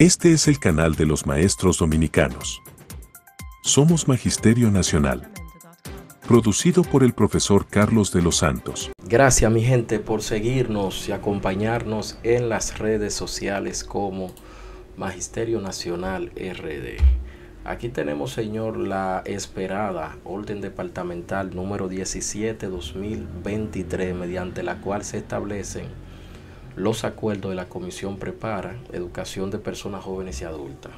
Este es el canal de los maestros dominicanos. Somos Magisterio Nacional. Producido por el profesor Carlos de los Santos. Gracias, mi gente, por seguirnos y acompañarnos en las redes sociales como Magisterio Nacional RD. Aquí tenemos, señor, la esperada Orden Departamental número 17-2023, mediante la cual se establecen los acuerdos de la Comisión PREPARA, Educación de Personas Jóvenes y Adultas.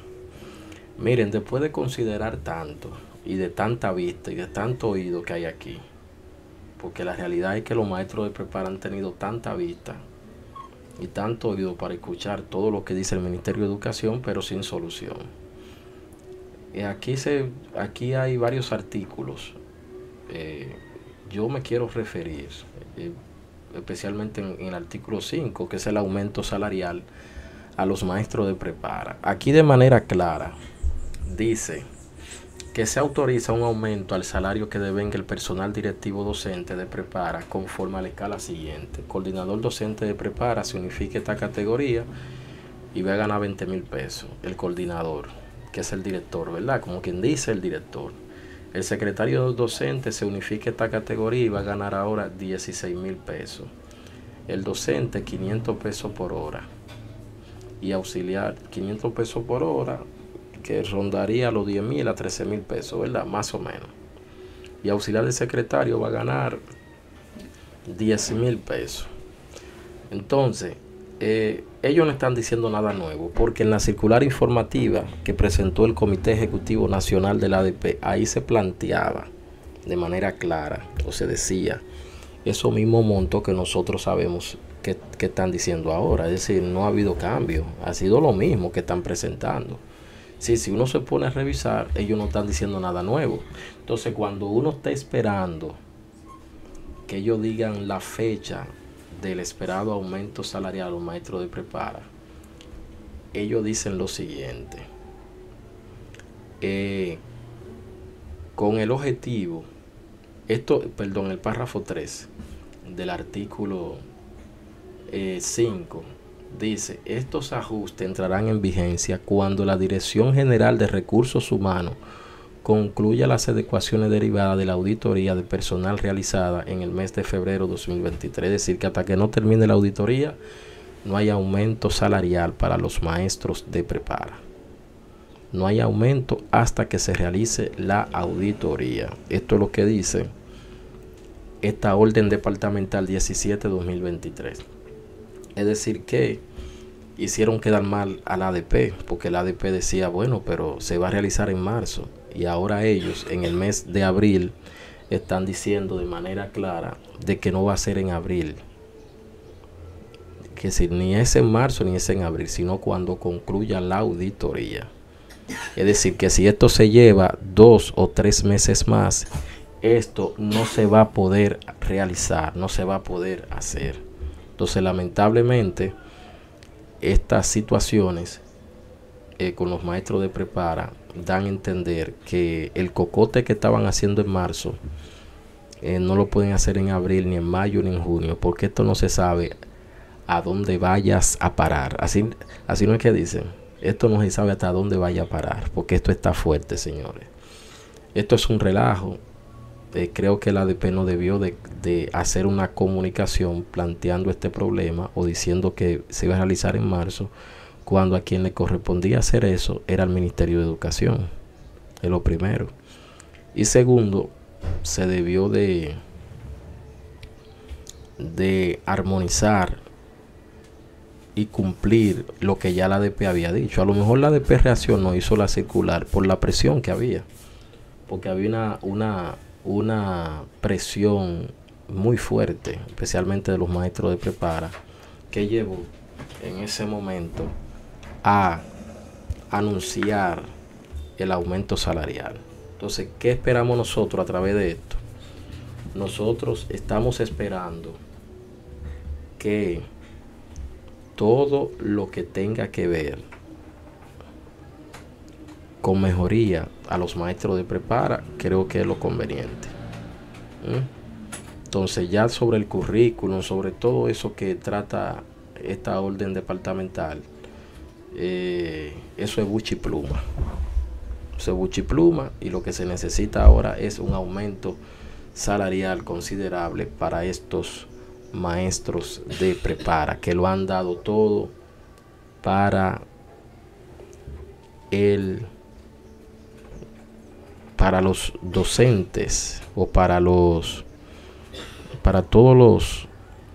Miren, después de considerar tanto y de tanta vista y de tanto oído que hay aquí, porque la realidad es que los maestros de PREPARA han tenido tanta vista y tanto oído para escuchar todo lo que dice el Ministerio de Educación, pero sin solución. Aquí hay varios artículos. Yo me quiero referir especialmente en el artículo 5, que es el aumento salarial a los maestros de PREPARA. Aquí de manera clara dice que se autoriza un aumento al salario que devenga el personal directivo docente de PREPARA conforme a la escala siguiente. El coordinador docente de PREPARA se unifica esta categoría y va a ganar 20 mil pesos. El coordinador, que es el director, ¿verdad? Como quien dice el director. El secretario docente se unifica esta categoría y va a ganar ahora 16 mil pesos. El docente 500 pesos por hora. Y auxiliar 500 pesos por hora, que rondaría los 10 mil a 13 mil pesos, ¿verdad? Más o menos. Y auxiliar del secretario va a ganar 10 mil pesos. Entonces, ellos no están diciendo nada nuevo, porque en la circular informativa que presentó el Comité Ejecutivo Nacional del ADP, ahí se planteaba de manera clara, o se decía, esos mismos montos que nosotros sabemos que están diciendo ahora. Es decir, no ha habido cambio, ha sido lo mismo que están presentando. Sí, si uno se pone a revisar, ellos no están diciendo nada nuevo. Entonces, cuando uno está esperando que ellos digan la fecha del esperado aumento salarial a los maestros de PREPARA, ellos dicen lo siguiente: con el objetivo, el párrafo 3 del artículo 5 dice: estos ajustes entrarán en vigencia cuando la Dirección General de Recursos Humanos concluya las adecuaciones derivadas de la auditoría de personal realizada en el mes de febrero de 2023. Es decir, que hasta que no termine la auditoría, no hay aumento salarial para los maestros de PREPARA. No hay aumento hasta que se realice la auditoría. Esto es lo que dice esta Orden Departamental 17-2023. Es decir, que hicieron quedar mal al ADP, porque el ADP decía, bueno, pero se va a realizar en marzo. Y ahora ellos en el mes de abril están diciendo de manera clara de que no va a ser en abril. Que si ni es en marzo ni es en abril, sino cuando concluya la auditoría. Es decir, que si esto se lleva 2 o 3 meses más, esto no se va a poder realizar, no se va a poder hacer. Entonces, lamentablemente, estas situaciones con los maestros de PREPARA dan a entender que el cocote que estaban haciendo en marzo no lo pueden hacer en abril, ni en mayo, ni en junio, porque esto no se sabe a dónde vayas a parar. Así no es que dicen, esto no se sabe hasta dónde vaya a parar, porque esto está fuerte, señores. Esto es un relajo. Creo que el ADP no debió de hacer una comunicación planteando este problema o diciendo que se iba a realizar en marzo, cuando a quien le correspondía hacer eso era el Ministerio de Educación. Es lo primero. Y segundo, se debió de armonizar y cumplir lo que ya la ADP había dicho. A lo mejor la ADP reaccionó, hizo la circular por la presión que había, porque había una presión muy fuerte, especialmente de los maestros de PREPARA, que llevó en ese momento a anunciar el aumento salarial. Entonces, ¿qué esperamos nosotros a través de esto? Nosotros estamos esperando que todo lo que tenga que ver con mejoría a los maestros de PREPARA, creo que es lo conveniente. Entonces, ya sobre el currículum, sobre todo eso que trata esta orden departamental, eso es buche y pluma. Eso es buche y pluma, y lo que se necesita ahora es un aumento salarial considerable para estos maestros de Prepara, que lo han dado todo para los docentes, o para todos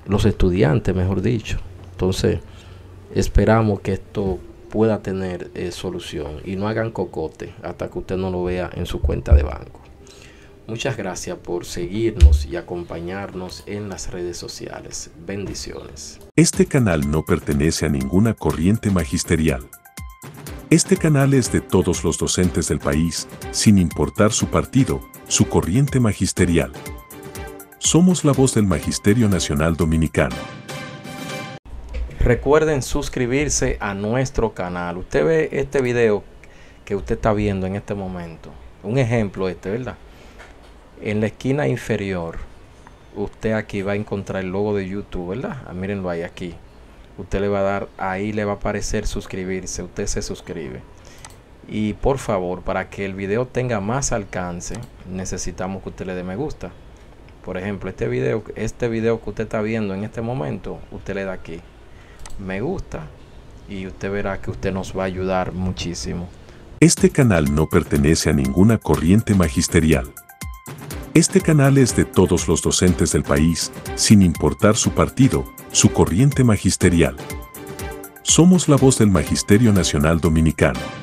los estudiantes, mejor dicho. Entonces, esperamos que esto pueda tener solución, y no hagan cocote hasta que usted no lo vea en su cuenta de banco. Muchas gracias por seguirnos y acompañarnos en las redes sociales. Bendiciones. Este canal no pertenece a ninguna corriente magisterial. Este canal es de todos los docentes del país, sin importar su partido, su corriente magisterial. Somos la voz del Magisterio Nacional Dominicano. Recuerden suscribirse a nuestro canal. Usted ve este video que usted está viendo en este momento. Un ejemplo ¿verdad? En la esquina inferior, usted aquí va a encontrar el logo de YouTube, ¿verdad? Mírenlo ahí, aquí. Usted le va a dar, ahí le va a aparecer suscribirse. Usted se suscribe. Y por favor, para que el video tenga más alcance, necesitamos que usted le dé me gusta. Por ejemplo, este video que usted está viendo en este momento, usted le da aquí, me gusta. Y usted verá que usted nos va a ayudar muchísimo. Este canal no pertenece a ninguna corriente magisterial. Este canal es de todos los docentes del país, sin importar su partido, su corriente magisterial. Somos la voz del Magisterio Nacional Dominicano.